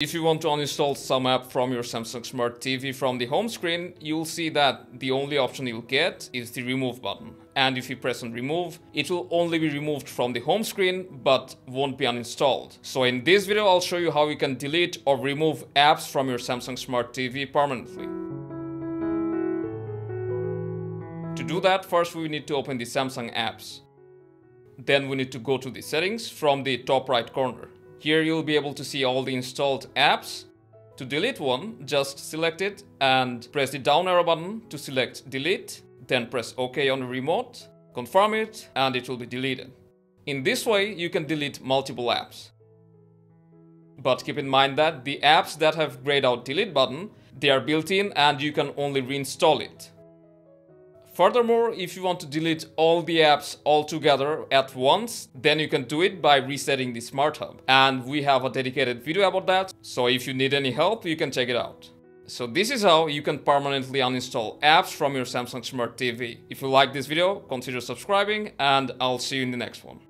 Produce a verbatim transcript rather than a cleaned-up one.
If you want to uninstall some app from your Samsung Smart T V from the home screen, you'll see that the only option you'll get is the remove button. And if you press on remove, it will only be removed from the home screen, but won't be uninstalled. So in this video, I'll show you how you can delete or remove apps from your Samsung Smart T V permanently. To do that, first we need to open the Samsung apps. Then we need to go to the settings from the top right corner. Here you'll be able to see all the installed apps. To delete one, just select it and press the down arrow button to select delete, then press OK on the remote, confirm it, and it will be deleted. In this way, you can delete multiple apps. But keep in mind that the apps that have grayed out delete button, they are built in and you can only reinstall it. Furthermore, if you want to delete all the apps altogether at once, then you can do it by resetting the Smart Hub. And we have a dedicated video about that, so if you need any help, you can check it out. So this is how you can permanently uninstall apps from your Samsung Smart T V. If you like this video, consider subscribing, and I'll see you in the next one.